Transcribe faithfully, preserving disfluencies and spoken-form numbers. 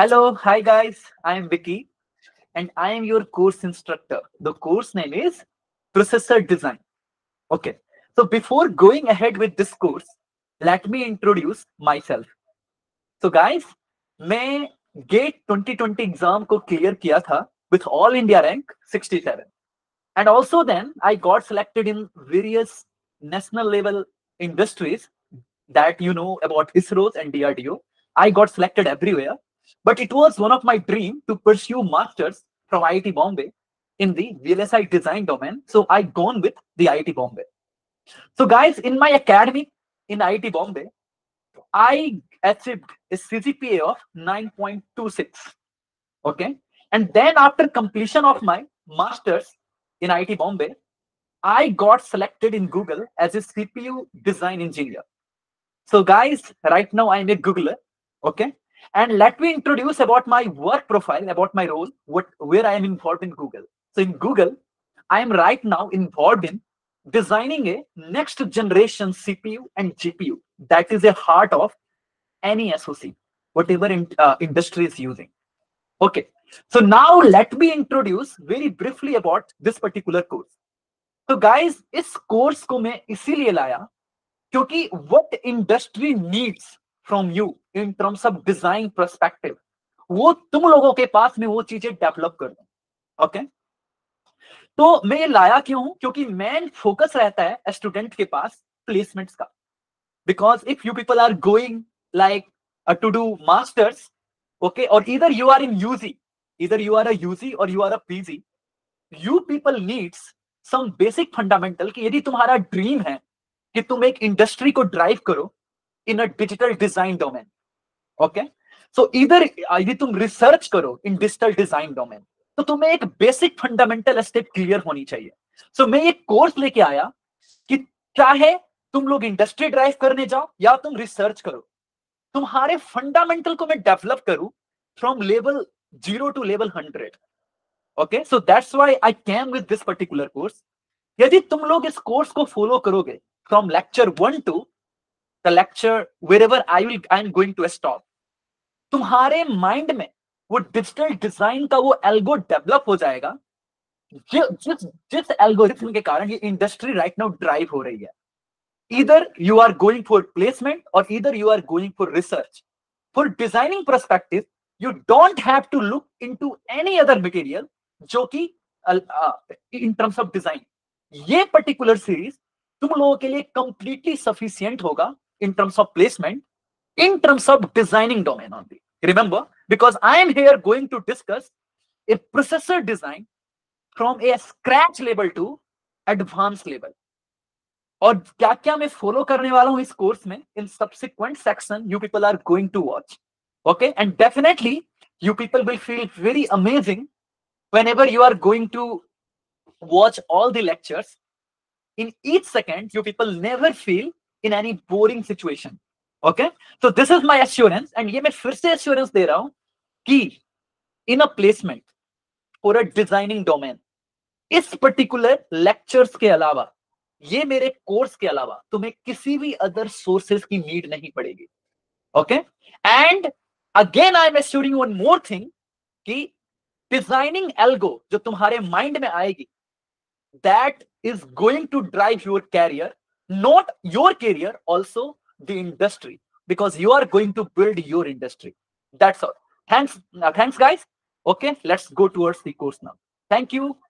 Hello, hi guys, I am Vicky and I am your course instructor. The course name is Processor Design. Okay, so before going ahead with this course, let me introduce myself. So guys, मैं GATE twenty twenty exam को clear किया था with all India rank sixty-seven. And also then I got selected in various national level industries that you know about ISRO's and D R R O. I got selected everywhere. But it was one of my dreams to pursue masters from I I T Bombay in the V L S I design domain. So I gone with the I I T Bombay. So guys, in my academy in I I T Bombay, I achieved a C G P A of nine point two six. Okay. And then after completion of my masters in I I T Bombay, I got selected in Google as a C P U design engineer. So guys, right now I'm a Googler. Okay. And let me introduce about my work profile, about my role, what, where I am involved in Google. So in Google, I am right now involved in designing a next generation C P U and G P U. That is the heart of any S O C, whatever in, uh, industry is using. Okay, so now let me introduce very briefly about this particular course. So guys, this course ko main isliye laya kyunki what industry needs from you in terms of design perspective, वो तुम लोगों के पास में वो चीजें develop कर दो, okay? तो मैं लाया क्यों? क्योंकि मेन फोकस रहता है स्टूडेंट के पास प्लेसमेंट्स का, because if you people are going like uh, to do masters, okay, or either you are in U G, either you are a U G or you are a P G, you people needs some basic fundamental कि यदि तुम्हारा dream है कि तुम एक industry को drive करो in a digital design domain, okay? So either यदि तुम research करो in digital design domain, तो तुम्हें एक basic fundamental step clear होनी चाहिए. So मैं ये course लेके आया कि चाहे तुम लोग industry drive करने जाओ या तुम research करो, तुम्हारे fundamental को मैं develop करूँ from level zero to level hundred, okay? So that's why I came with this particular course. यदि तुम लोग इस course को follow करोगे from lecture one to the lecture wherever I will I am going to stop, तुम्हारे mind में वो digital design का वो algo develop हो जाएगा जिस जिस algorithm के कारण ये industry right now drive हो रही है. Either you are going for placement or either you are going for research. For designing perspective, you don't have to look into any other material जो कि uh, uh, in terms of design. ये particular series तुम लोगों के लिए completely sufficient होगा in terms of placement, in terms of designing domain only. Remember, because I am here going to discuss a processor design from a scratch level to advanced level. और क्या-क्या मैं follow करने वाला हूँ इस course में, in subsequent section you people are going to watch. Okay, and definitely you people will feel very amazing whenever you are going to watch all the lectures. In each second, you people never feel in any boring situation. Okay, so this is my assurance, and ये मैं फिर से assurance दे रहा हूँ कि in a placement for a designing domain, इस particular lectures के अलावा, ये मेरे course के अलावा तुम्हें किसी भी other sources की need नहीं पड़ेगी. Okay, and again I am assuring one more thing कि designing algo जो तुम्हारे mind में आएगी, that is going to drive your career, not your career, also the industry, because you are going to build your industry. That's all. Thanks. Uh, thanks guys. Okay, let's go towards the course now. Thank you.